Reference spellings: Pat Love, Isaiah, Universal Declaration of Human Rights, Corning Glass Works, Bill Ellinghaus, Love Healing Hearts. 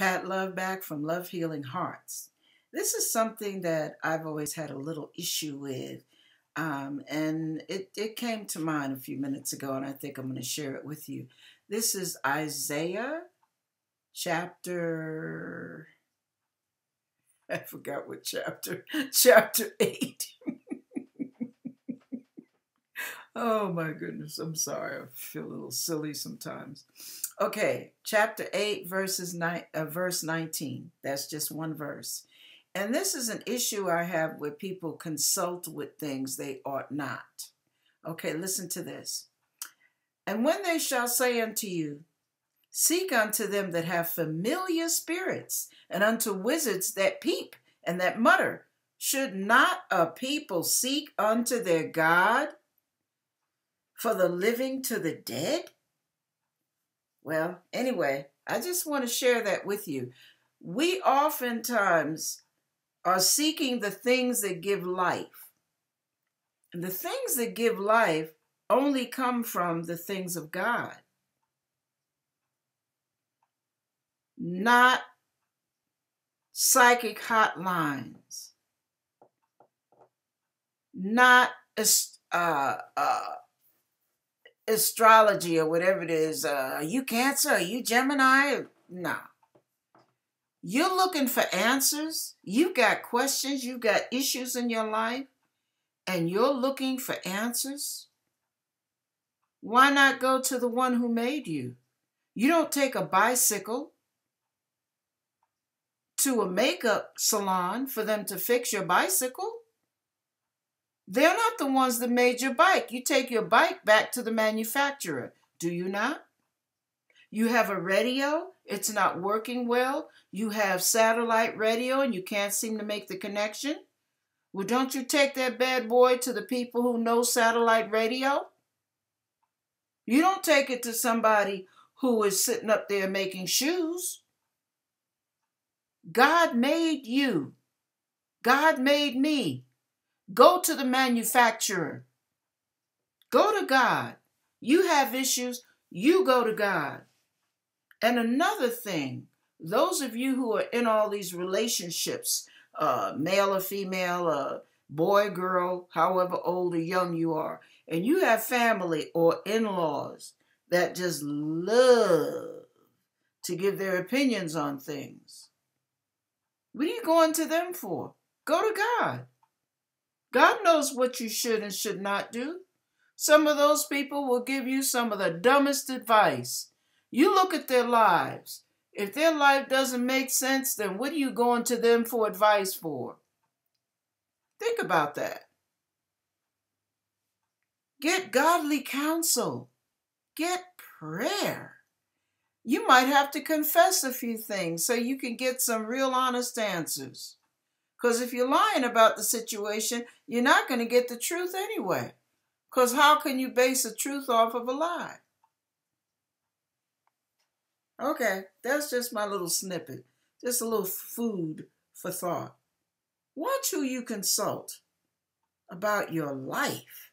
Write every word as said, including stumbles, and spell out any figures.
Pat Love back from Love Healing Hearts. This is something that I've always had a little issue with, um, and it, it came to mind a few minutes ago, and I think I'm going to share it with you. This is Isaiah chapter, I forgot what chapter, chapter eight. Oh my goodness, I'm sorry. I feel a little silly sometimes. Okay, chapter eight, verses nine, uh, verse nineteen. That's just one verse. And this is an issue I have where people consult with things they ought not. Okay, listen to this. And when they shall say unto you, seek unto them that have familiar spirits, and unto wizards that peep and that mutter, should not a people seek unto their God? For the living to the dead? Well, anyway, I just want to share that with you. We oftentimes are seeking the things that give life. And the things that give life only come from the things of God. Not psychic hotlines. Not uh, uh, astrology or whatever it is. Uh, are you Cancer? Are you Gemini? No. You're looking for answers. You've got questions. You've got issues in your life. And you're looking for answers. Why not go to the one who made you? You don't take a bicycle to a makeup salon for them to fix your bicycle. They're not the ones that made your bike. You take your bike back to the manufacturer, do you not? You have a radio. It's not working well. You have satellite radio and you can't seem to make the connection. Well, don't you take that bad boy to the people who know satellite radio? You don't take it to somebody who is sitting up there making shoes. God made you. God made me. Go to the manufacturer. Go to God. You have issues, you go to God. And another thing, those of you who are in all these relationships, uh, male or female, uh, boy, girl, however old or young you are, and you have family or in-laws that just love to give their opinions on things. What are you going to them for? Go to God. God knows what you should and should not do. Some of those people will give you some of the dumbest advice. You look at their lives. If their life doesn't make sense, then what are you going to them for advice for? Think about that. Get godly counsel. Get prayer. You might have to confess a few things so you can get some real honest answers. Because if you're lying about the situation, you're not going to get the truth anyway. Because how can you base a truth off of a lie? Okay, that's just my little snippet. Just a little food for thought. Watch who you consult about your life.